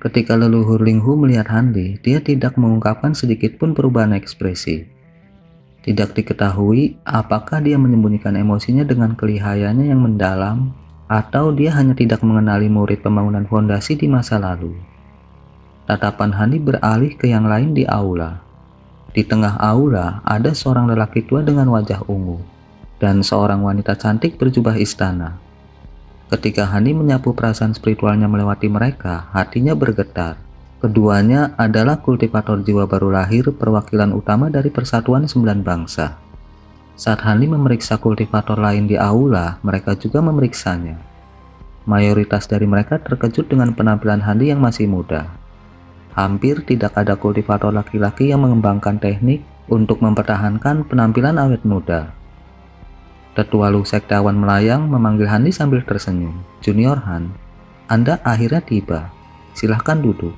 Ketika leluhur Linghu melihat Han Li, dia tidak mengungkapkan sedikitpun perubahan ekspresi. Tidak diketahui apakah dia menyembunyikan emosinya dengan kelihayannya yang mendalam, atau dia hanya tidak mengenali murid pembangunan fondasi di masa lalu. Tatapan Han Li beralih ke yang lain di aula. Di tengah aula ada seorang lelaki tua dengan wajah ungu, dan seorang wanita cantik berjubah istana. Ketika Han Li menyapu perasaan spiritualnya melewati mereka, hatinya bergetar. Keduanya adalah kultivator jiwa baru lahir, perwakilan utama dari Persatuan 9 Bangsa. Saat Han Li memeriksa kultivator lain di aula, mereka juga memeriksanya. Mayoritas dari mereka terkejut dengan penampilan Han Li yang masih muda. Hampir tidak ada kultivator laki-laki yang mengembangkan teknik untuk mempertahankan penampilan awet muda. Tetua Lu Sektawan melayang memanggil Han Li sambil tersenyum. "Junior Han, Anda akhirnya tiba. Silahkan duduk.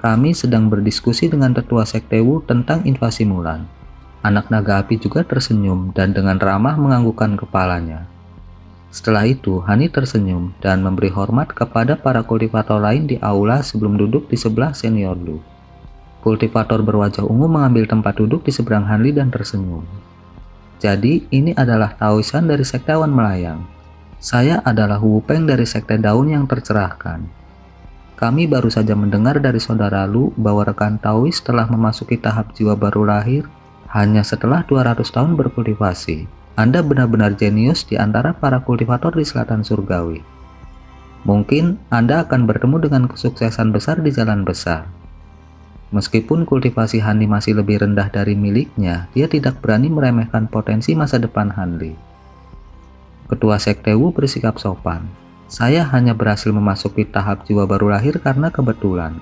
Kami sedang berdiskusi dengan Tetua Sekte Wu tentang invasi Mulan." Anak naga api juga tersenyum dan dengan ramah menganggukkan kepalanya. Setelah itu, Han Li tersenyum dan memberi hormat kepada para kultivator lain di aula sebelum duduk di sebelah senior Lu. Kultivator berwajah ungu mengambil tempat duduk di seberang Han Li dan tersenyum. "Jadi ini adalah Taoisan dari Sektawan Melayang. Saya adalah Wu Peng dari Sekte Daun yang tercerahkan. Kami baru saja mendengar dari saudara Lu bahwa rekan Taois telah memasuki tahap jiwa baru lahir hanya setelah 200 tahun berkultivasi. Anda benar-benar jenius di antara para kultivator di Selatan Surgawi. Mungkin Anda akan bertemu dengan kesuksesan besar di jalan besar." Meskipun kultivasi Han Li masih lebih rendah dari miliknya, dia tidak berani meremehkan potensi masa depan Han Li. Ketua Sekte Wu bersikap sopan. "Saya hanya berhasil memasuki tahap jiwa baru lahir karena kebetulan.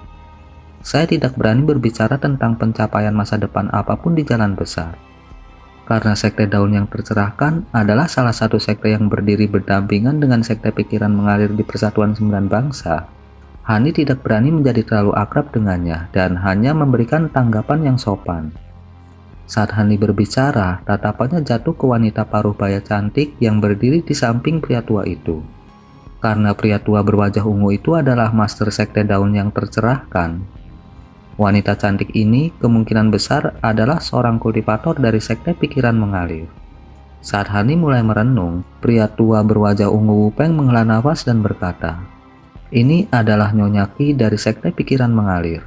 Saya tidak berani berbicara tentang pencapaian masa depan apapun di jalan besar. Karena Sekte Daun yang tercerahkan adalah salah satu sekte yang berdiri berdampingan dengan sekte pikiran mengalir di Persatuan 9 Bangsa, Han Li tidak berani menjadi terlalu akrab dengannya dan hanya memberikan tanggapan yang sopan." Saat Han Li berbicara, tatapannya jatuh ke wanita paruh baya cantik yang berdiri di samping pria tua itu. Karena pria tua berwajah ungu itu adalah master sekte daun yang tercerahkan, wanita cantik ini kemungkinan besar adalah seorang kultivator dari sekte pikiran mengalir. Saat Han Li mulai merenung, pria tua berwajah ungu Wu Peng menghela nafas dan berkata, "Ini adalah Nyonya Qi dari Sekte Pikiran Mengalir.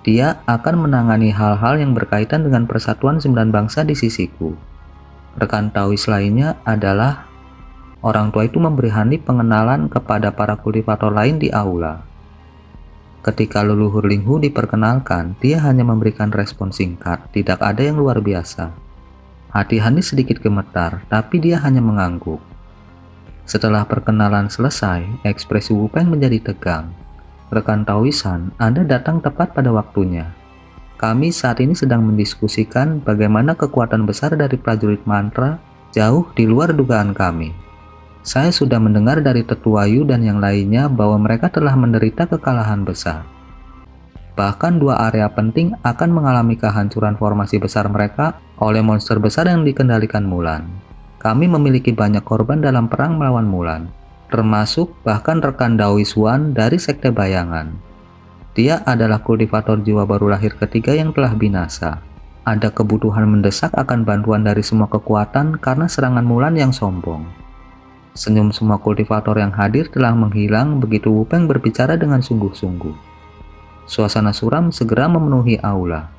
Dia akan menangani hal-hal yang berkaitan dengan Persatuan 9 Bangsa di sisiku." Rekan Taois lainnya adalah orang tua itu memberi Han Li pengenalan kepada para kultivator lain di aula. Ketika leluhur Linghu diperkenalkan, dia hanya memberikan respon singkat, tidak ada yang luar biasa. Hati Han Li sedikit gemetar, tapi dia hanya mengangguk. Setelah perkenalan selesai, ekspresi Wu Peng menjadi tegang. "Rekan Taoisan, Anda datang tepat pada waktunya. Kami saat ini sedang mendiskusikan bagaimana kekuatan besar dari prajurit mantra jauh di luar dugaan kami. Saya sudah mendengar dari Tetua Yu dan yang lainnya bahwa mereka telah menderita kekalahan besar. Bahkan dua area penting akan mengalami kehancuran formasi besar mereka oleh monster besar yang dikendalikan Mulan. Kami memiliki banyak korban dalam perang melawan Mulan, termasuk bahkan rekan Dao Isuan dari Sekte Bayangan. Dia adalah kultivator jiwa baru lahir ketiga yang telah binasa. Ada kebutuhan mendesak akan bantuan dari semua kekuatan karena serangan Mulan yang sombong." Senyum semua kultivator yang hadir telah menghilang begitu Wu Peng berbicara dengan sungguh-sungguh. Suasana suram segera memenuhi aula.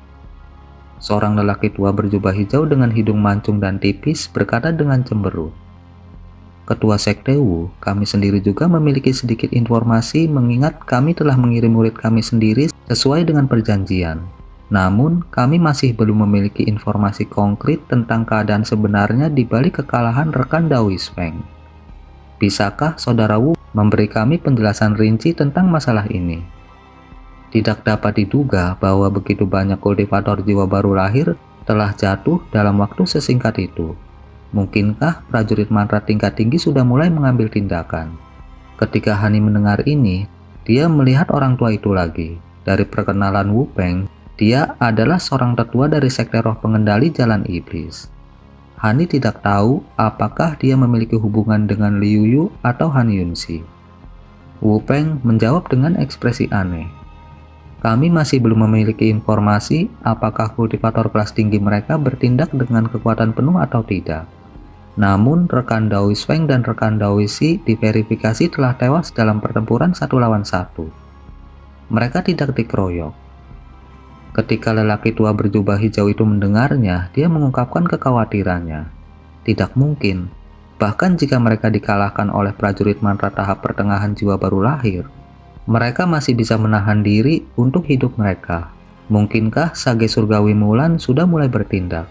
Seorang lelaki tua berjubah hijau dengan hidung mancung dan tipis berkata dengan cemberut, "Ketua Sekte Wu, kami sendiri juga memiliki sedikit informasi mengingat kami telah mengirim murid kami sendiri sesuai dengan perjanjian. Namun, kami masih belum memiliki informasi konkret tentang keadaan sebenarnya di balik kekalahan rekan Daois Feng. Bisakah saudara Wu memberi kami penjelasan rinci tentang masalah ini?" Tidak dapat diduga bahwa begitu banyak kultivator jiwa baru lahir telah jatuh dalam waktu sesingkat itu. Mungkinkah prajurit mantra tingkat tinggi sudah mulai mengambil tindakan? Ketika Han Li mendengar ini, dia melihat orang tua itu lagi. Dari perkenalan Wu Peng, dia adalah seorang tetua dari sekte roh pengendali jalan iblis. Han Li tidak tahu apakah dia memiliki hubungan dengan Liu Yu atau Han Yunxi. Wu Peng menjawab dengan ekspresi aneh. Kami masih belum memiliki informasi apakah kultivator kelas tinggi mereka bertindak dengan kekuatan penuh atau tidak. Namun, rekan Daois Feng dan rekan Daois Xi diverifikasi telah tewas dalam pertempuran 1 lawan 1. Mereka tidak dikeroyok. Ketika lelaki tua berjubah hijau itu mendengarnya, dia mengungkapkan kekhawatirannya. Tidak mungkin. Bahkan jika mereka dikalahkan oleh prajurit mantra tahap pertengahan jiwa baru lahir, mereka masih bisa menahan diri untuk hidup mereka. Mungkinkah Sage Surgawi Mulan sudah mulai bertindak?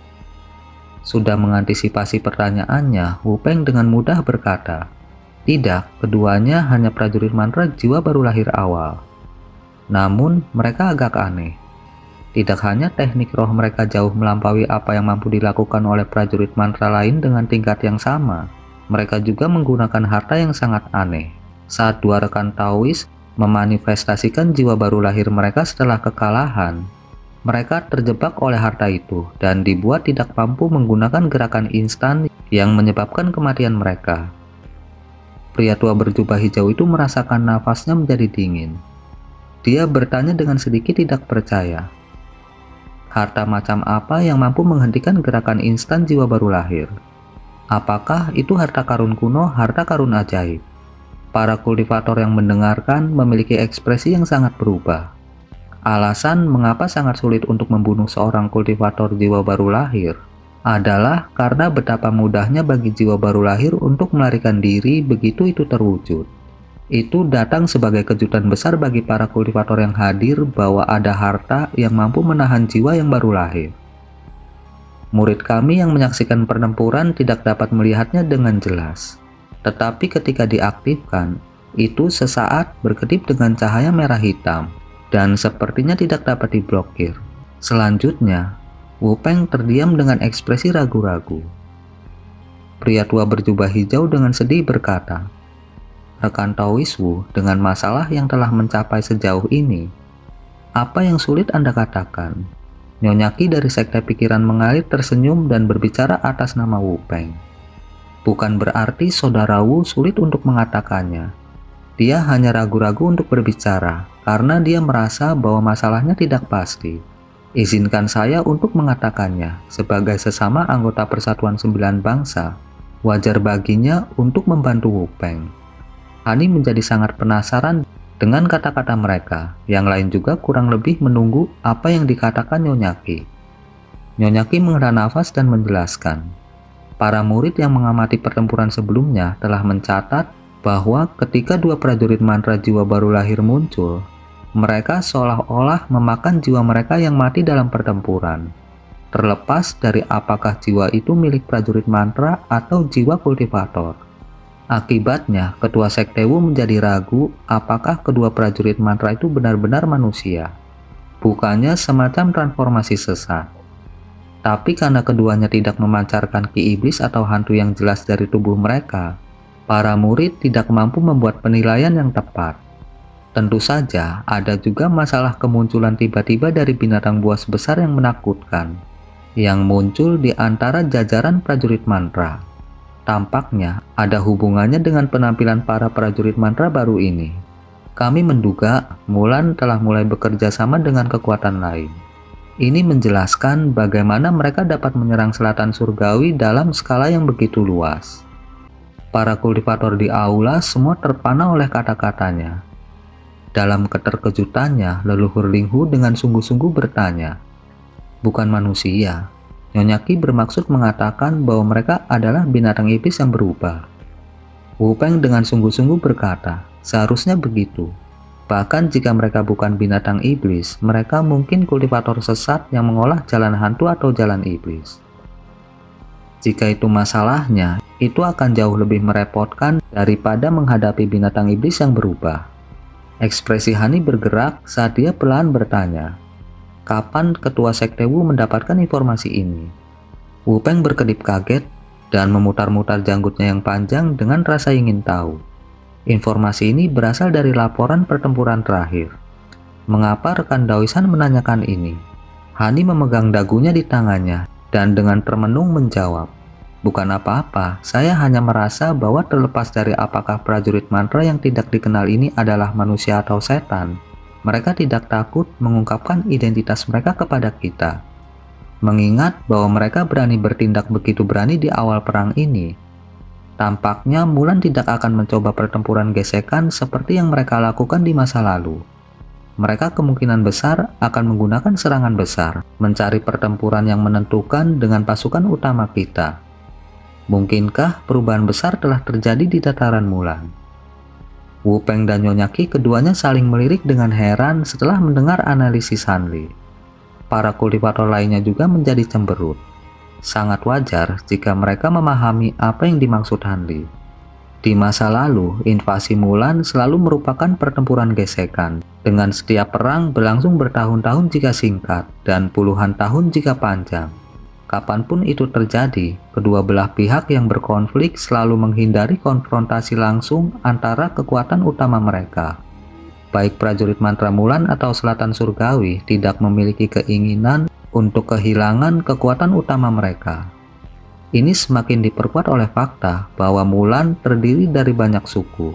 Sudah mengantisipasi pertanyaannya, Wu Peng dengan mudah berkata, "Tidak, keduanya hanya prajurit mantra jiwa baru lahir awal." Namun, mereka agak aneh. Tidak hanya teknik roh mereka jauh melampaui apa yang mampu dilakukan oleh prajurit mantra lain dengan tingkat yang sama, mereka juga menggunakan harta yang sangat aneh. Saat dua rekan Taois memanifestasikan jiwa baru lahir mereka setelah kekalahan, mereka terjebak oleh harta itu dan dibuat tidak mampu menggunakan gerakan instan yang menyebabkan kematian mereka. Pria tua berjubah hijau itu merasakan nafasnya menjadi dingin. Dia bertanya dengan sedikit tidak percaya. Harta macam apa yang mampu menghentikan gerakan instan jiwa baru lahir? Apakah itu harta karun kuno, harta karun ajaib? Para kultivator yang mendengarkan memiliki ekspresi yang sangat berubah. Alasan mengapa sangat sulit untuk membunuh seorang kultivator jiwa baru lahir adalah karena betapa mudahnya bagi jiwa baru lahir untuk melarikan diri begitu itu terwujud. Itu datang sebagai kejutan besar bagi para kultivator yang hadir bahwa ada harta yang mampu menahan jiwa yang baru lahir. Murid kami yang menyaksikan pertempuran tidak dapat melihatnya dengan jelas. Tetapi ketika diaktifkan, itu sesaat berkedip dengan cahaya merah hitam dan sepertinya tidak dapat diblokir. Selanjutnya, Wu Peng terdiam dengan ekspresi ragu-ragu. Pria tua berjubah hijau dengan sedih berkata, "Rekan Taois Wu, dengan masalah yang telah mencapai sejauh ini, apa yang sulit Anda katakan?" Nyonya Qi dari sekte pikiran mengalir tersenyum dan berbicara atas nama Wu Peng. Bukan berarti saudara Wu sulit untuk mengatakannya. Dia hanya ragu-ragu untuk berbicara karena dia merasa bahwa masalahnya tidak pasti. Izinkan saya untuk mengatakannya, sebagai sesama anggota Persatuan 9 Bangsa, wajar baginya untuk membantu Wu Peng. Hani menjadi sangat penasaran dengan kata-kata mereka. Yang lain juga kurang lebih menunggu apa yang dikatakan Nyonya Qi. Nyonya Qi menghela nafas dan menjelaskan. Para murid yang mengamati pertempuran sebelumnya telah mencatat bahwa ketika dua prajurit mantra jiwa baru lahir muncul, mereka seolah-olah memakan jiwa mereka yang mati dalam pertempuran. Terlepas dari apakah jiwa itu milik prajurit mantra atau jiwa kultivator. Akibatnya, ketua sekte Wu menjadi ragu apakah kedua prajurit mantra itu benar-benar manusia. Bukannya semacam transformasi sesat. Tapi karena keduanya tidak memancarkan ki iblis atau hantu yang jelas dari tubuh mereka, para murid tidak mampu membuat penilaian yang tepat. Tentu saja, ada juga masalah kemunculan tiba-tiba dari binatang buas besar yang menakutkan, yang muncul di antara jajaran prajurit mantra. Tampaknya, ada hubungannya dengan penampilan para prajurit mantra baru ini. Kami menduga, Mulan telah mulai bekerja sama dengan kekuatan lain. Ini menjelaskan bagaimana mereka dapat menyerang selatan surgawi dalam skala yang begitu luas. Para kultivator di aula semua terpana oleh kata-katanya. Dalam keterkejutannya, leluhur Linghu dengan sungguh-sungguh bertanya, "Bukan manusia." Nyonya Qi bermaksud mengatakan bahwa mereka adalah binatang iblis yang berubah. Wu Peng dengan sungguh-sungguh berkata, "Seharusnya begitu. Bahkan jika mereka bukan binatang iblis, mereka mungkin kultivator sesat yang mengolah jalan hantu atau jalan iblis. Jika itu masalahnya, itu akan jauh lebih merepotkan daripada menghadapi binatang iblis yang berubah." Ekspresi Hani bergerak saat dia pelan bertanya, "Kapan ketua sekte Wu mendapatkan informasi ini?" Wu Peng berkedip kaget dan memutar-mutar janggutnya yang panjang dengan rasa ingin tahu. Informasi ini berasal dari laporan pertempuran terakhir. Mengapa rekan Daoisan menanyakan ini? Hani memegang dagunya di tangannya dan dengan termenung menjawab, "Bukan apa-apa, saya hanya merasa bahwa terlepas dari apakah prajurit mantra yang tidak dikenal ini adalah manusia atau setan, mereka tidak takut mengungkapkan identitas mereka kepada kita. Mengingat bahwa mereka berani bertindak begitu berani di awal perang ini, tampaknya Mulan tidak akan mencoba pertempuran gesekan seperti yang mereka lakukan di masa lalu. Mereka kemungkinan besar akan menggunakan serangan besar, mencari pertempuran yang menentukan dengan pasukan utama kita. Mungkinkah perubahan besar telah terjadi di dataran Mulan? Wu Peng dan Nyonya Qi keduanya saling melirik dengan heran setelah mendengar analisis Han Li. Para kultivator lainnya juga menjadi cemberut. Sangat wajar jika mereka memahami apa yang dimaksud Han Li. Di masa lalu, invasi Mulan selalu merupakan pertempuran gesekan, dengan setiap perang berlangsung bertahun-tahun jika singkat dan puluhan tahun jika panjang. Kapanpun itu terjadi, kedua belah pihak yang berkonflik selalu menghindari konfrontasi langsung antara kekuatan utama mereka. Baik prajurit mantra Mulan atau Selatan Surgawi tidak memiliki keinginan untuk kehilangan kekuatan utama mereka. Ini semakin diperkuat oleh fakta bahwa Mulan terdiri dari banyak suku.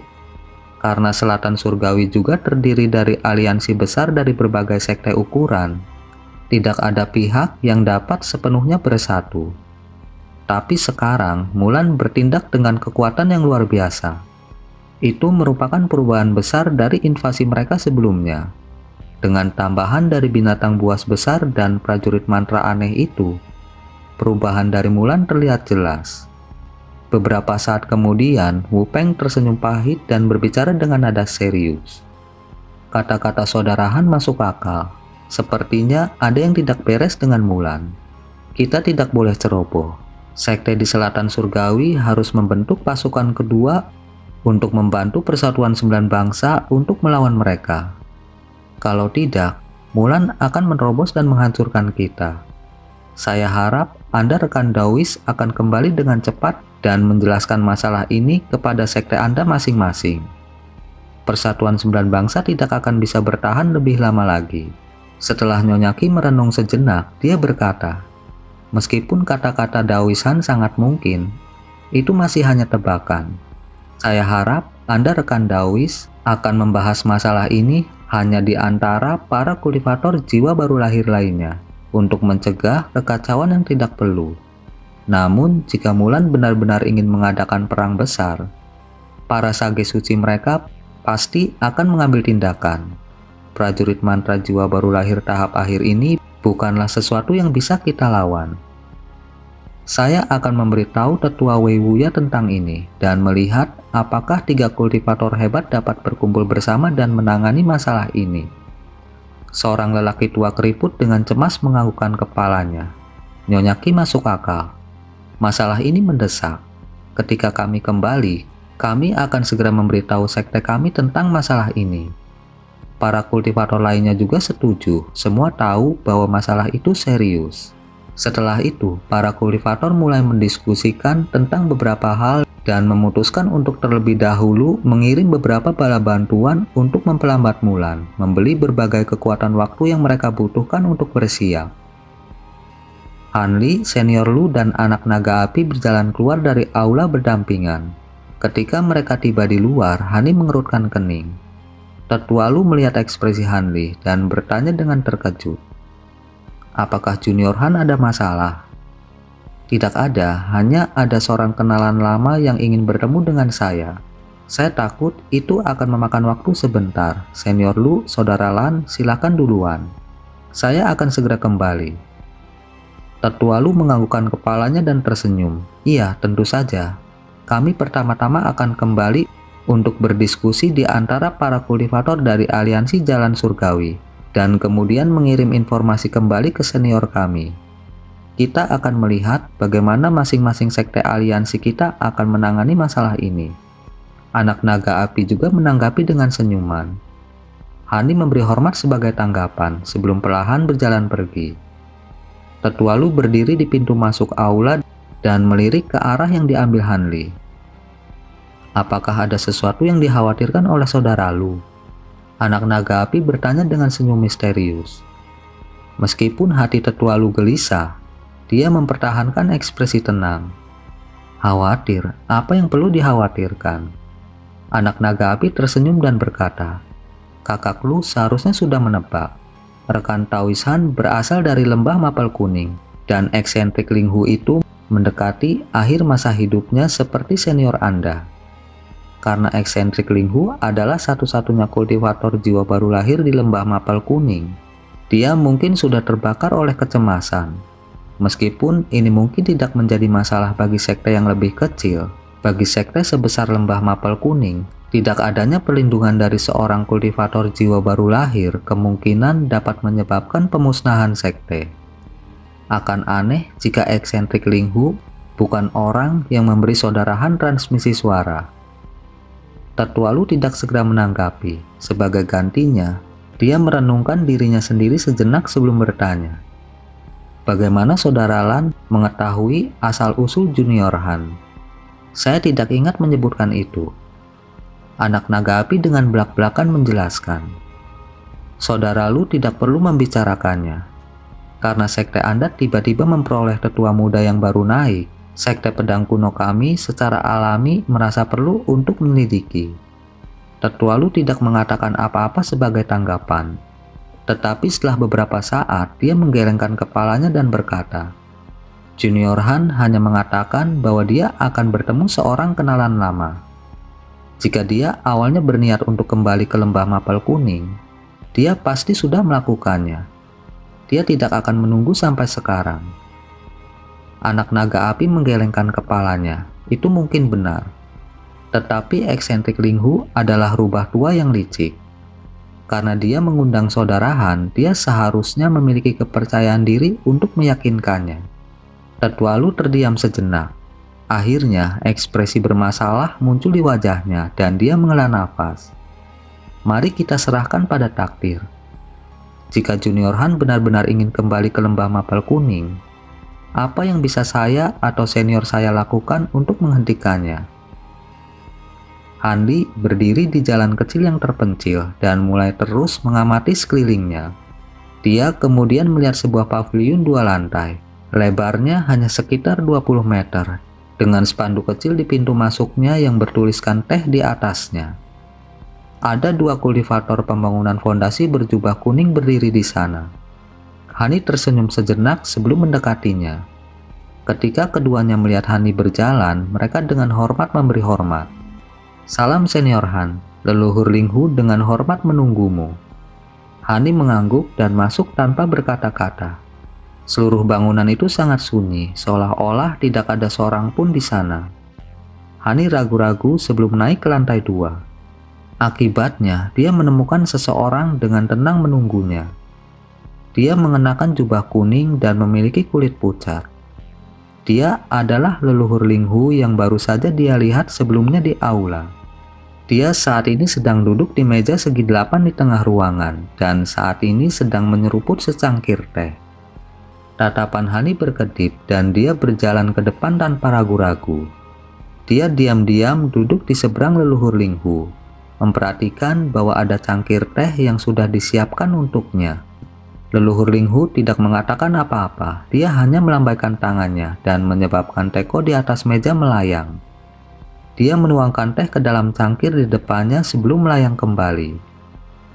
Karena Selatan Surgawi juga terdiri dari aliansi besar dari berbagai sekte ukuran, tidak ada pihak yang dapat sepenuhnya bersatu. Tapi sekarang Mulan bertindak dengan kekuatan yang luar biasa. Itu merupakan perubahan besar dari invasi mereka sebelumnya. Dengan tambahan dari binatang buas besar dan prajurit mantra aneh itu, perubahan dari Mulan terlihat jelas. Beberapa saat kemudian, Wu Peng tersenyum pahit dan berbicara dengan nada serius. Kata-kata saudara Han masuk akal. Sepertinya ada yang tidak beres dengan Mulan. Kita tidak boleh ceroboh. Sekte di Selatan Surgawi harus membentuk pasukan kedua untuk membantu persatuan 9 bangsa untuk melawan mereka. Kalau tidak, Mulan akan menerobos dan menghancurkan kita. Saya harap Anda rekan Daois akan kembali dengan cepat dan menjelaskan masalah ini kepada sekte Anda masing-masing. Persatuan 9 bangsa tidak akan bisa bertahan lebih lama lagi. Setelah Nyonya Qi merenung sejenak, dia berkata, meskipun kata-kata Daoisan sangat mungkin, itu masih hanya tebakan. Saya harap Anda rekan Daois akan membahas masalah ini hanya di antara para kultivator jiwa baru lahir lainnya untuk mencegah kekacauan yang tidak perlu. Namun, jika Mulan benar-benar ingin mengadakan perang besar, para sage suci mereka pasti akan mengambil tindakan. Prajurit mantra jiwa baru lahir tahap akhir ini bukanlah sesuatu yang bisa kita lawan. Saya akan memberitahu tetua Wei Wuya tentang ini dan melihat apakah 3 kultivator hebat dapat berkumpul bersama dan menangani masalah ini. Seorang lelaki tua keriput dengan cemas menganggukkan kepalanya. Nyonya Qi masuk akal. Masalah ini mendesak. Ketika kami kembali, kami akan segera memberitahu sekte kami tentang masalah ini. Para kultivator lainnya juga setuju, semua tahu bahwa masalah itu serius. Setelah itu, para kultivator mulai mendiskusikan tentang beberapa hal dan memutuskan untuk terlebih dahulu mengirim beberapa bala bantuan untuk memperlambat Mulan, membeli berbagai kekuatan waktu yang mereka butuhkan untuk bersiap. Han Li, Senior Lu, dan anak naga api berjalan keluar dari aula berdampingan. Ketika mereka tiba di luar, Han Li mengerutkan kening. Tetua Lu melihat ekspresi Han Li dan bertanya dengan terkejut. Apakah Junior Han ada masalah? Tidak ada, hanya ada seorang kenalan lama yang ingin bertemu dengan saya. Saya takut itu akan memakan waktu sebentar. Senior Lu, Saudara Lan, silakan duluan. Saya akan segera kembali. Tetua Lu menganggukkan kepalanya dan tersenyum. Iya, tentu saja. Kami pertama-tama akan kembali untuk berdiskusi di antara para kultivator dari aliansi Jalan Surgawi dan kemudian mengirim informasi kembali ke senior kami. Kita akan melihat bagaimana masing-masing sekte aliansi kita akan menangani masalah ini. Anak naga api juga menanggapi dengan senyuman. Han Li memberi hormat sebagai tanggapan sebelum perlahan berjalan pergi. Tetua Lu berdiri di pintu masuk aula dan melirik ke arah yang diambil Han Li. Apakah ada sesuatu yang dikhawatirkan oleh saudara Lu? Anak naga api bertanya dengan senyum misterius. Meskipun hati tetua Lu gelisah, dia mempertahankan ekspresi tenang. Khawatir, apa yang perlu dikhawatirkan? Anak naga api tersenyum dan berkata, kakak Lu seharusnya sudah menebak. Rekan Taois Han berasal dari lembah mapel kuning, dan eksentrik Linghu itu mendekati akhir masa hidupnya seperti senior Anda. Karena eksentrik Linghu adalah satu-satunya kultivator jiwa baru lahir di lembah mapel kuning, dia mungkin sudah terbakar oleh kecemasan. Meskipun ini mungkin tidak menjadi masalah bagi sekte yang lebih kecil, bagi sekte sebesar lembah mapel kuning, tidak adanya perlindungan dari seorang kultivator jiwa baru lahir kemungkinan dapat menyebabkan pemusnahan sekte. Akan aneh jika eksentrik Linghu bukan orang yang memberi saudara Han transmisi suara. Tetua Lu tidak segera menanggapi. Sebagai gantinya, dia merenungkan dirinya sendiri sejenak sebelum bertanya, bagaimana saudara Lan mengetahui asal-usul junior Han? Saya tidak ingat menyebutkan itu. Anak naga api dengan belak-belakan menjelaskan. Saudara Lu tidak perlu membicarakannya. Karena sekte Anda tiba-tiba memperoleh tetua muda yang baru naik, sekte pedang kuno kami secara alami merasa perlu untuk menyelidiki. Tetua Lu tidak mengatakan apa-apa sebagai tanggapan. Tetapi setelah beberapa saat, dia menggelengkan kepalanya dan berkata, Junior Han hanya mengatakan bahwa dia akan bertemu seorang kenalan lama. Jika dia awalnya berniat untuk kembali ke lembah mapel kuning, dia pasti sudah melakukannya. Dia tidak akan menunggu sampai sekarang. Anak naga api menggelengkan kepalanya. Itu mungkin benar. Tetapi eksentrik Linghu adalah rubah tua yang licik. Karena dia mengundang saudara Han, dia seharusnya memiliki kepercayaan diri untuk meyakinkannya. Tetua Lu terdiam sejenak. Akhirnya, ekspresi bermasalah muncul di wajahnya dan dia menghela nafas. Mari kita serahkan pada takdir. Jika Junior Han benar-benar ingin kembali ke lembah mapel kuning, apa yang bisa saya atau senior saya lakukan untuk menghentikannya? Han Li berdiri di jalan kecil yang terpencil dan mulai terus mengamati sekelilingnya. Dia kemudian melihat sebuah paviliun 2 lantai. Lebarnya hanya sekitar 20 meter. Dengan spanduk kecil di pintu masuknya yang bertuliskan teh di atasnya. Ada 2 kultivator pembangunan fondasi berjubah kuning berdiri di sana. Han Li tersenyum sejenak sebelum mendekatinya. Ketika keduanya melihat Han Li berjalan, mereka dengan hormat memberi hormat. Salam senior Han, leluhur Linghu dengan hormat menunggumu. Han Li mengangguk dan masuk tanpa berkata-kata. Seluruh bangunan itu sangat sunyi, seolah-olah tidak ada seorang pun di sana. Han Li ragu-ragu sebelum naik ke lantai 2. Akibatnya, dia menemukan seseorang dengan tenang menunggunya. Dia mengenakan jubah kuning dan memiliki kulit pucat. Dia adalah leluhur Linghu yang baru saja dia lihat sebelumnya di aula. Dia saat ini sedang duduk di meja segi 8 di tengah ruangan, dan saat ini sedang menyeruput secangkir teh. Tatapan Han Li berkedip dan dia berjalan ke depan tanpa ragu-ragu. Dia diam-diam duduk di seberang leluhur Linghu, memperhatikan bahwa ada cangkir teh yang sudah disiapkan untuknya. Leluhur Linghu tidak mengatakan apa-apa, dia hanya melambaikan tangannya dan menyebabkan teko di atas meja melayang. Dia menuangkan teh ke dalam cangkir di depannya sebelum melayang kembali.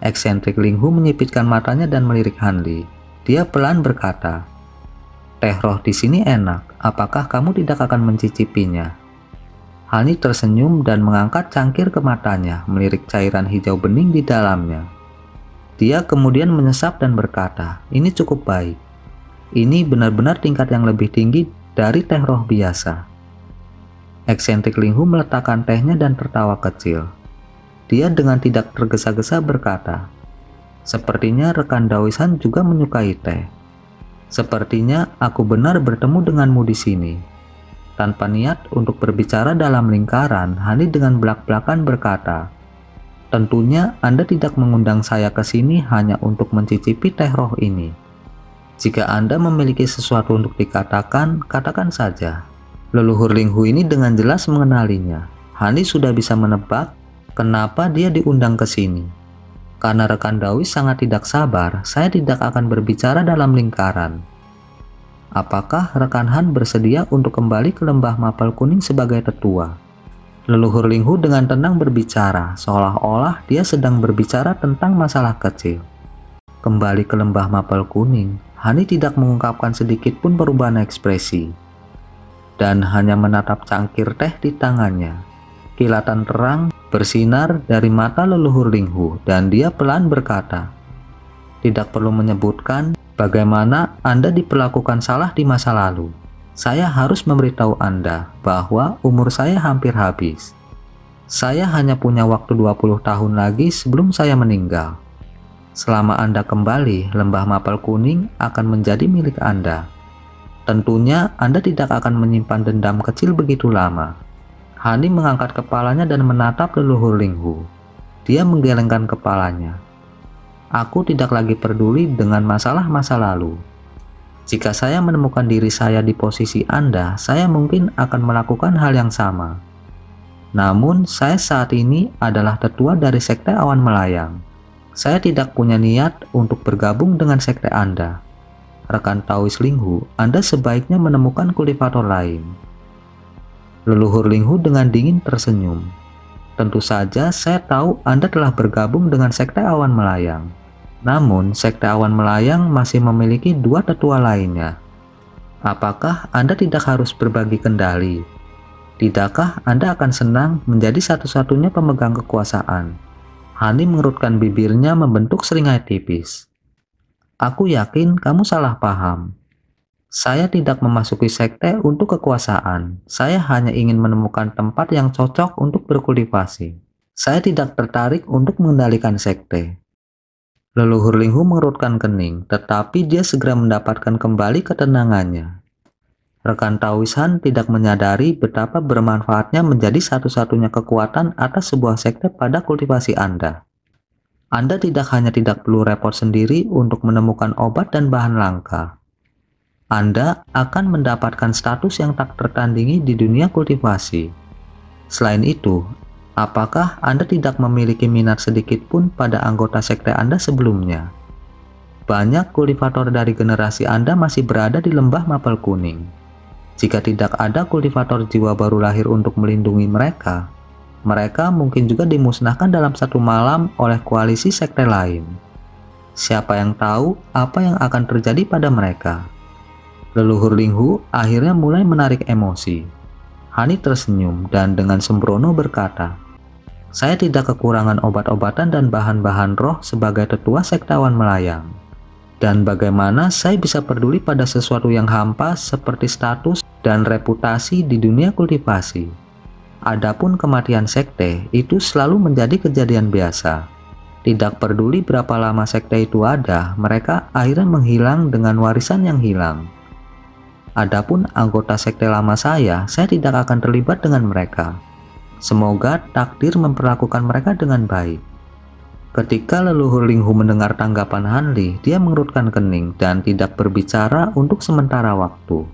Eksentrik Linghu menyipitkan matanya dan melirik Han Li. Dia pelan berkata, teh roh di sini enak, apakah kamu tidak akan mencicipinya? Han Li tersenyum dan mengangkat cangkir ke matanya, melirik cairan hijau bening di dalamnya. Dia kemudian menyesap dan berkata, ini cukup baik. Ini benar-benar tingkat yang lebih tinggi dari teh roh biasa. Eksentrik Linghu meletakkan tehnya dan tertawa kecil. Dia dengan tidak tergesa-gesa berkata, sepertinya rekan Taois Han juga menyukai teh. Sepertinya aku benar bertemu denganmu di sini. Tanpa niat untuk berbicara dalam lingkaran, Han Li dengan belak-belakan berkata, tentunya Anda tidak mengundang saya ke sini hanya untuk mencicipi teh roh ini. Jika Anda memiliki sesuatu untuk dikatakan, katakan saja. Leluhur Linghu ini dengan jelas mengenalinya. Han Li sudah bisa menebak kenapa dia diundang ke sini. Karena rekan Taois sangat tidak sabar, saya tidak akan berbicara dalam lingkaran. Apakah rekan Han bersedia untuk kembali ke lembah mapel kuning sebagai tetua? Leluhur Linghu dengan tenang berbicara, seolah-olah dia sedang berbicara tentang masalah kecil. Kembali ke lembah mapel kuning, Han Li tidak mengungkapkan sedikit pun perubahan ekspresi, dan hanya menatap cangkir teh di tangannya. Kilatan terang bersinar dari mata leluhur Linghu, dan dia pelan berkata, "Tidak perlu menyebutkan bagaimana Anda diperlakukan salah di masa lalu. Saya harus memberitahu Anda bahwa umur saya hampir habis. Saya hanya punya waktu 20 tahun lagi sebelum saya meninggal. Selama Anda kembali, lembah mapel kuning akan menjadi milik Anda. Tentunya Anda tidak akan menyimpan dendam kecil begitu lama." Han Li mengangkat kepalanya dan menatap leluhur Linghu. Dia menggelengkan kepalanya. "Aku tidak lagi peduli dengan masalah masa lalu. Jika saya menemukan diri saya di posisi Anda, saya mungkin akan melakukan hal yang sama. Namun, saya saat ini adalah tetua dari sekte awan melayang. Saya tidak punya niat untuk bergabung dengan sekte Anda. Rekan Taois Linghu, Anda sebaiknya menemukan kultivator lain." Leluhur Linghu dengan dingin tersenyum. "Tentu saja saya tahu Anda telah bergabung dengan sekte awan melayang. Namun sekte awan melayang masih memiliki dua tetua lainnya. Apakah Anda tidak harus berbagi kendali? Tidakkah Anda akan senang menjadi satu-satunya pemegang kekuasaan?" Han Li mengerutkan bibirnya membentuk seringai tipis. "Aku yakin kamu salah paham. Saya tidak memasuki sekte untuk kekuasaan. Saya hanya ingin menemukan tempat yang cocok untuk berkultivasi. Saya tidak tertarik untuk mengendalikan sekte." Leluhur Linghu mengerutkan kening, tetapi dia segera mendapatkan kembali ketenangannya. Rekan Taois Han tidak menyadari betapa bermanfaatnya menjadi satu-satunya kekuatan atas sebuah sekte pada kultivasi Anda. Anda tidak perlu repot sendiri untuk menemukan obat dan bahan langka. Anda akan mendapatkan status yang tak tertandingi di dunia kultivasi. Selain itu, apakah Anda tidak memiliki minat sedikit pun pada anggota sekte Anda sebelumnya? Banyak kultivator dari generasi Anda masih berada di lembah mapel kuning. Jika tidak ada kultivator jiwa baru lahir untuk melindungi mereka, mereka mungkin juga dimusnahkan dalam satu malam oleh koalisi sekte lain. Siapa yang tahu apa yang akan terjadi pada mereka? Leluhur Linghu akhirnya mulai menarik emosi. Han Li tersenyum dan dengan sembrono berkata, "Saya tidak kekurangan obat-obatan dan bahan-bahan roh sebagai tetua sektawan melayang. Dan bagaimana saya bisa peduli pada sesuatu yang hampa seperti status dan reputasi di dunia kultivasi? Adapun kematian sekte itu selalu menjadi kejadian biasa. Tidak peduli berapa lama sekte itu ada, mereka akhirnya menghilang dengan warisan yang hilang. Adapun anggota sekte lama saya tidak akan terlibat dengan mereka. Semoga takdir memperlakukan mereka dengan baik." Ketika leluhur Linghu mendengar tanggapan Han Li, dia mengerutkan kening dan tidak berbicara untuk sementara waktu.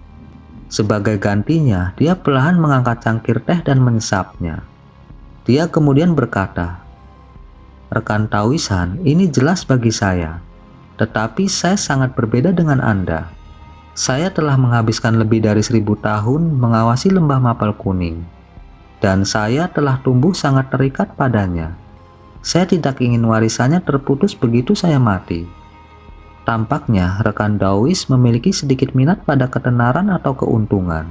Sebagai gantinya, dia perlahan mengangkat cangkir teh dan menyesapnya. Dia kemudian berkata, "Rekan Taois Han, ini jelas bagi saya. Tetapi saya sangat berbeda dengan Anda. Saya telah menghabiskan lebih dari 1000 tahun mengawasi lembah mapel kuning, dan saya telah tumbuh sangat terikat padanya. Saya tidak ingin warisannya terputus begitu saya mati." Tampaknya rekan Taois memiliki sedikit minat pada ketenaran atau keuntungan.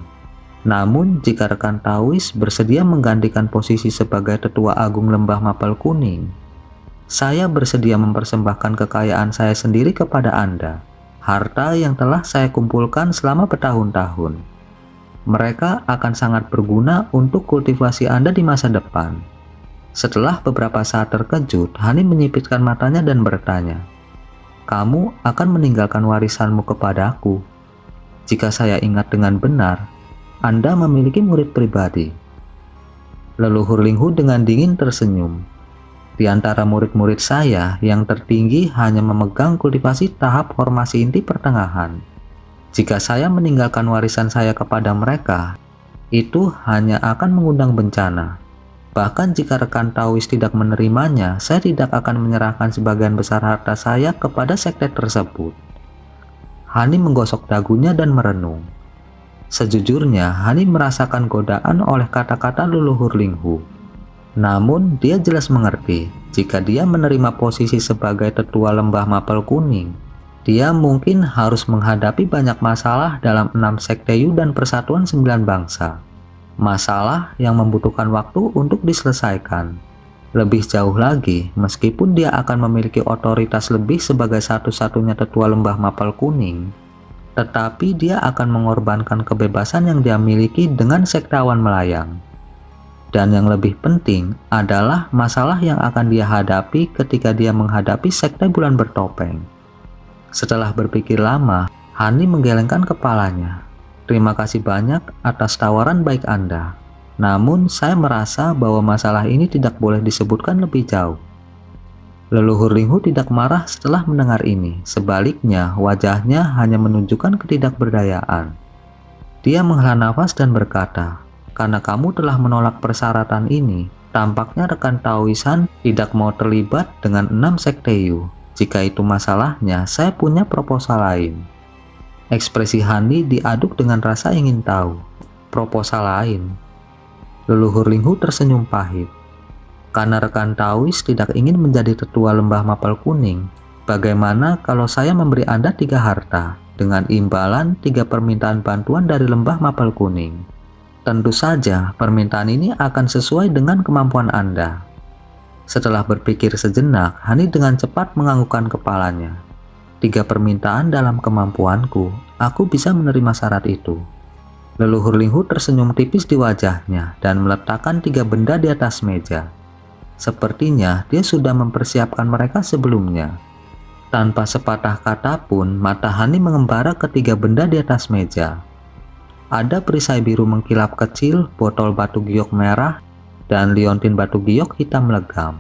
Namun jika rekan Taois bersedia menggantikan posisi sebagai tetua agung lembah mapel kuning, saya bersedia mempersembahkan kekayaan saya sendiri kepada Anda. Harta yang telah saya kumpulkan selama bertahun-tahun. Mereka akan sangat berguna untuk kultivasi Anda di masa depan. Setelah beberapa saat terkejut, Han Li menyipitkan matanya dan bertanya, "Kamu akan meninggalkan warisanmu kepadaku? Jika saya ingat dengan benar, Anda memiliki murid pribadi." Leluhur Linghu dengan dingin tersenyum. "Di antara murid-murid saya, yang tertinggi hanya memegang kultivasi tahap formasi inti pertengahan. Jika saya meninggalkan warisan saya kepada mereka, itu hanya akan mengundang bencana. Bahkan jika rekan Taois tidak menerimanya, saya tidak akan menyerahkan sebagian besar harta saya kepada sekte tersebut." Han Li menggosok dagunya dan merenung. Sejujurnya, Han Li merasakan godaan oleh kata-kata leluhur Linghu. Namun, dia jelas mengerti jika dia menerima posisi sebagai tetua lembah mapel kuning, dia mungkin harus menghadapi banyak masalah dalam 6 sekte Yu dan persatuan 9 bangsa. Masalah yang membutuhkan waktu untuk diselesaikan. Lebih jauh lagi, meskipun dia akan memiliki otoritas lebih sebagai satu-satunya tetua lembah mapel kuning, tetapi dia akan mengorbankan kebebasan yang dia miliki dengan sektawan melayang. Dan yang lebih penting adalah masalah yang akan dia hadapi ketika dia menghadapi sekte bulan bertopeng. Setelah berpikir lama, Han Li menggelengkan kepalanya. Terima kasih banyak atas tawaran baik Anda. Namun saya merasa bahwa masalah ini tidak boleh disebutkan lebih jauh. Leluhur Linghu tidak marah setelah mendengar ini, sebaliknya wajahnya hanya menunjukkan ketidakberdayaan. Dia menghela nafas dan berkata, "Karena kamu telah menolak persyaratan ini, tampaknya rekan Taoisan tidak mau terlibat dengan 6 sekte Yu. Jika itu masalahnya, saya punya proposal lain." Ekspresi Han Li diaduk dengan rasa ingin tahu. Proposal lain? Leluhur Linghu tersenyum pahit. Karena rekan Taois tidak ingin menjadi tetua lembah mapel kuning, bagaimana kalau saya memberi Anda 3 harta dengan imbalan 3 permintaan bantuan dari lembah mapel kuning? Tentu saja permintaan ini akan sesuai dengan kemampuan Anda. Setelah berpikir sejenak, Han Li dengan cepat menganggukkan kepalanya. 3 permintaan dalam kemampuanku, aku bisa menerima syarat itu. Leluhur Linghu tersenyum tipis di wajahnya dan meletakkan 3 benda di atas meja. Sepertinya dia sudah mempersiapkan mereka sebelumnya. Tanpa sepatah kata pun, mata Han Li mengembara ke 3 benda di atas meja. Ada perisai biru mengkilap kecil, botol batu giok merah, dan liontin batu giok hitam legam.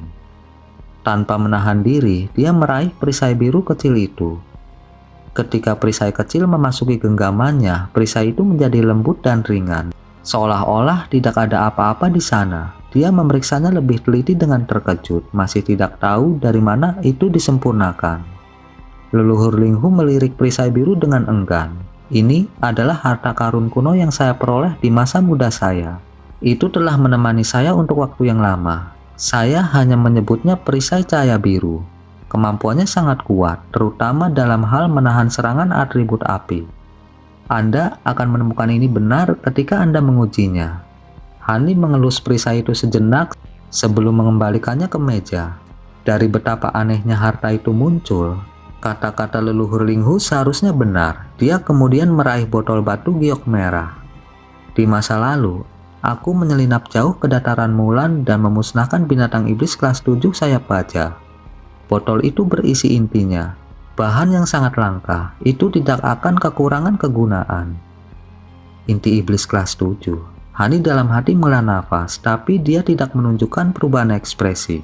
Tanpa menahan diri, dia meraih perisai biru kecil itu. Ketika perisai kecil memasuki genggamannya, perisai itu menjadi lembut dan ringan, seolah-olah tidak ada apa-apa di sana. Dia memeriksanya lebih teliti dengan terkejut, masih tidak tahu dari mana itu disempurnakan. Leluhur Linghu melirik perisai biru dengan enggan. Ini adalah harta karun kuno yang saya peroleh di masa muda saya. Itu telah menemani saya untuk waktu yang lama. Saya hanya menyebutnya perisai cahaya biru. Kemampuannya sangat kuat, terutama dalam hal menahan serangan atribut api. Anda akan menemukan ini benar ketika Anda mengujinya. Han Li mengelus perisai itu sejenak sebelum mengembalikannya ke meja. Dari betapa anehnya harta itu muncul, kata-kata leluhur Linghu seharusnya benar. Dia kemudian meraih botol batu giok merah. Di masa lalu, aku menyelinap jauh ke dataran Mulan dan memusnahkan binatang iblis kelas 7 sayap baja. Botol itu berisi intinya, bahan yang sangat langka, itu tidak akan kekurangan kegunaan. Inti iblis kelas 7. Han Li dalam hati menghela nafas, tapi dia tidak menunjukkan perubahan ekspresi.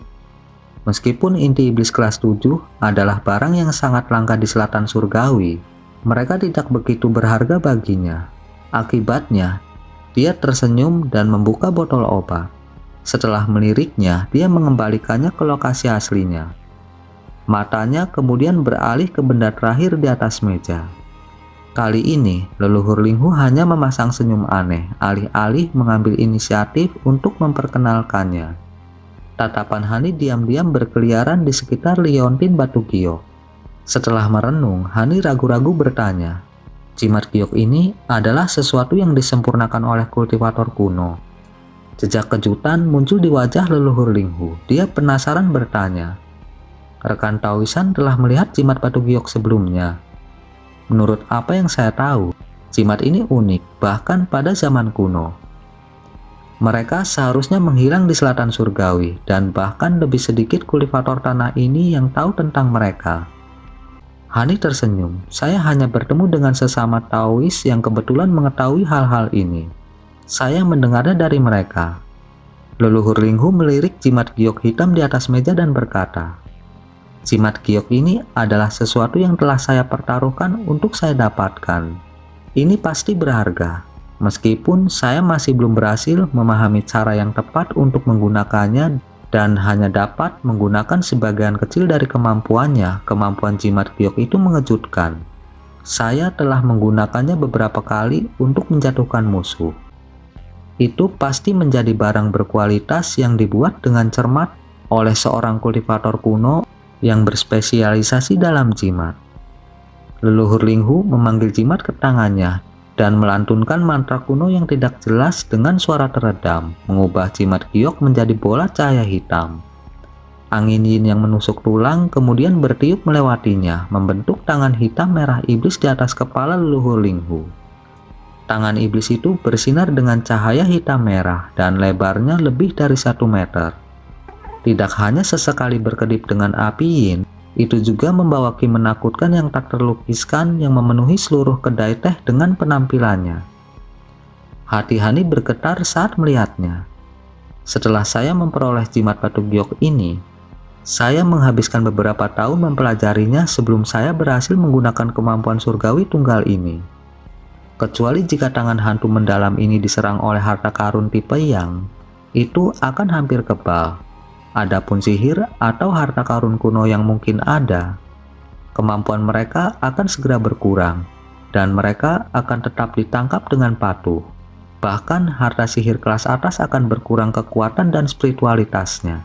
Meskipun inti iblis kelas 7 adalah barang yang sangat langka di selatan surgawi, mereka tidak begitu berharga baginya. Akibatnya, dia tersenyum dan membuka botol obat. Setelah meliriknya, dia mengembalikannya ke lokasi aslinya. Matanya kemudian beralih ke benda terakhir di atas meja. Kali ini, leluhur Linghu hanya memasang senyum aneh, alih-alih mengambil inisiatif untuk memperkenalkannya. Tatapan Han Li diam-diam berkeliaran di sekitar liontin batu giok. Setelah merenung, Han Li ragu-ragu bertanya, "Jimat giok ini adalah sesuatu yang disempurnakan oleh kultivator kuno." Jejak kejutan muncul di wajah leluhur Linghu. Dia penasaran bertanya, "Rekan Taoisan telah melihat jimat batu giok sebelumnya?" Menurut apa yang saya tahu, jimat ini unik, bahkan pada zaman kuno. Mereka seharusnya menghilang di selatan surgawi, dan bahkan lebih sedikit kultivator tanah ini yang tahu tentang mereka. Han Li tersenyum, saya hanya bertemu dengan sesama Taois yang kebetulan mengetahui hal-hal ini. Saya mendengarnya dari mereka. Leluhur Linghu melirik jimat giok hitam di atas meja dan berkata, "Jimat giok ini adalah sesuatu yang telah saya pertaruhkan untuk saya dapatkan. Ini pasti berharga, meskipun saya masih belum berhasil memahami cara yang tepat untuk menggunakannya dan hanya dapat menggunakan sebagian kecil dari kemampuannya." Kemampuan jimat giok itu mengejutkan. Saya telah menggunakannya beberapa kali untuk menjatuhkan musuh. Itu pasti menjadi barang berkualitas yang dibuat dengan cermat oleh seorang kultivator kuno yang berspesialisasi dalam jimat. Leluhur Linghu memanggil jimat ke tangannya dan melantunkan mantra kuno yang tidak jelas dengan suara teredam, mengubah jimat giok menjadi bola cahaya hitam. Angin yin yang menusuk tulang kemudian bertiup melewatinya, membentuk tangan hitam merah iblis di atas kepala leluhur Linghu. Tangan iblis itu bersinar dengan cahaya hitam merah dan lebarnya lebih dari 1 meter. Tidak hanya sesekali berkedip dengan api yin, itu juga membawa ki menakutkan yang tak terlukiskan yang memenuhi seluruh kedai teh dengan penampilannya. Hati Hani bergetar saat melihatnya. Setelah saya memperoleh jimat batu giok ini, saya menghabiskan beberapa tahun mempelajarinya sebelum saya berhasil menggunakan kemampuan surgawi tunggal ini. Kecuali jika tangan hantu mendalam ini diserang oleh harta karun tipe yang, itu akan hampir kebal. Adapun sihir atau harta karun kuno yang mungkin ada, kemampuan mereka akan segera berkurang, dan mereka akan tetap ditangkap dengan patuh. Bahkan harta sihir kelas atas akan berkurang kekuatan dan spiritualitasnya.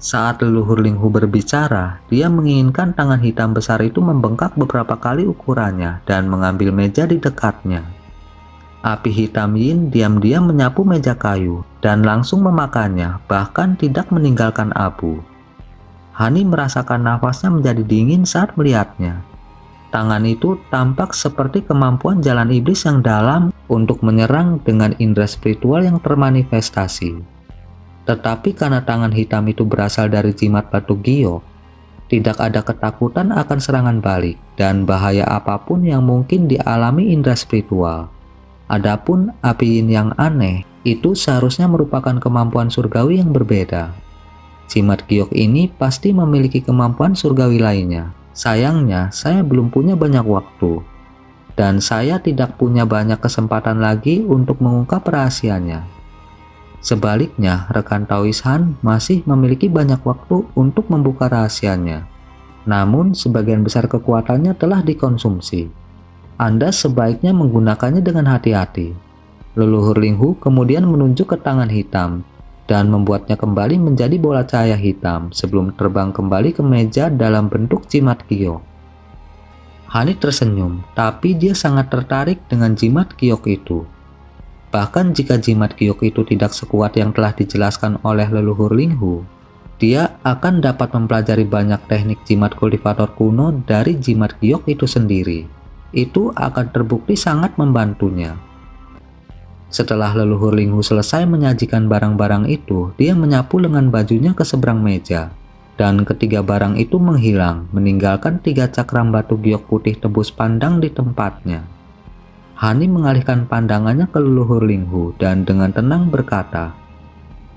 Saat leluhur Linghu berbicara, dia menginginkan tangan hitam besar itu membengkak beberapa kali ukurannya dan mengambil meja di dekatnya. Api hitam yin diam-diam menyapu meja kayu dan langsung memakannya, bahkan tidak meninggalkan abu. Hani merasakan nafasnya menjadi dingin saat melihatnya. Tangan itu tampak seperti kemampuan jalan iblis yang dalam untuk menyerang dengan indera spiritual yang termanifestasi. Tetapi karena tangan hitam itu berasal dari jimat batu giok, tidak ada ketakutan akan serangan balik dan bahaya apapun yang mungkin dialami indera spiritual. Adapun api yin yang aneh, itu seharusnya merupakan kemampuan surgawi yang berbeda. Jimat giok ini pasti memiliki kemampuan surgawi lainnya. Sayangnya, saya belum punya banyak waktu. Dan saya tidak punya banyak kesempatan lagi untuk mengungkap rahasianya. Sebaliknya, rekan Taois Han masih memiliki banyak waktu untuk membuka rahasianya. Namun, sebagian besar kekuatannya telah dikonsumsi. Anda sebaiknya menggunakannya dengan hati-hati. Leluhur Linghu kemudian menunjuk ke tangan hitam dan membuatnya kembali menjadi bola cahaya hitam sebelum terbang kembali ke meja dalam bentuk jimat giok. Hani tersenyum, tapi dia sangat tertarik dengan jimat giok itu. Bahkan jika jimat giok itu tidak sekuat yang telah dijelaskan oleh leluhur Linghu, dia akan dapat mempelajari banyak teknik jimat kultivator kuno dari jimat giok itu sendiri. Itu akan terbukti sangat membantunya. Setelah leluhur Linghu selesai menyajikan barang-barang itu, dia menyapu lengan bajunya ke seberang meja, dan ketiga barang itu menghilang, meninggalkan 3 cakram batu giok putih tebus pandang di tempatnya. Hani mengalihkan pandangannya ke leluhur Linghu dan dengan tenang berkata,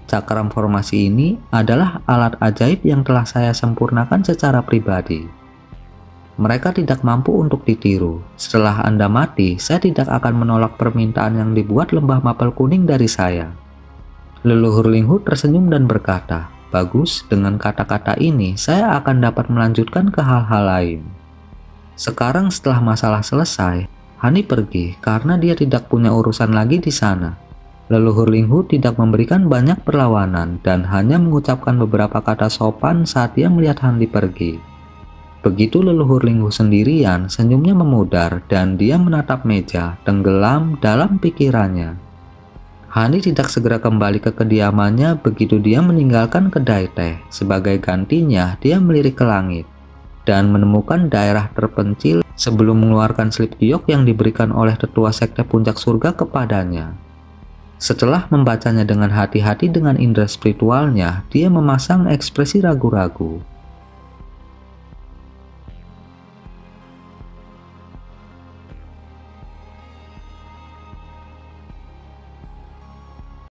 "Cakram formasi ini adalah alat ajaib yang telah saya sempurnakan secara pribadi. Mereka tidak mampu untuk ditiru. Setelah Anda mati, saya tidak akan menolak permintaan yang dibuat lembah mapel kuning dari saya." Leluhur Linghu tersenyum dan berkata, "Bagus, dengan kata-kata ini saya akan dapat melanjutkan ke hal-hal lain." Sekarang setelah masalah selesai, Hani pergi karena dia tidak punya urusan lagi di sana. Leluhur Linghu tidak memberikan banyak perlawanan dan hanya mengucapkan beberapa kata sopan saat dia melihat Hani pergi. Begitu leluhur Linghu sendirian, senyumnya memudar dan dia menatap meja, tenggelam dalam pikirannya. Hani tidak segera kembali ke kediamannya begitu dia meninggalkan kedai teh. Sebagai gantinya, dia melirik ke langit dan menemukan daerah terpencil sebelum mengeluarkan slip giok yang diberikan oleh tetua sekte puncak surga kepadanya. Setelah membacanya dengan hati-hati dengan indera spiritualnya, dia memasang ekspresi ragu-ragu.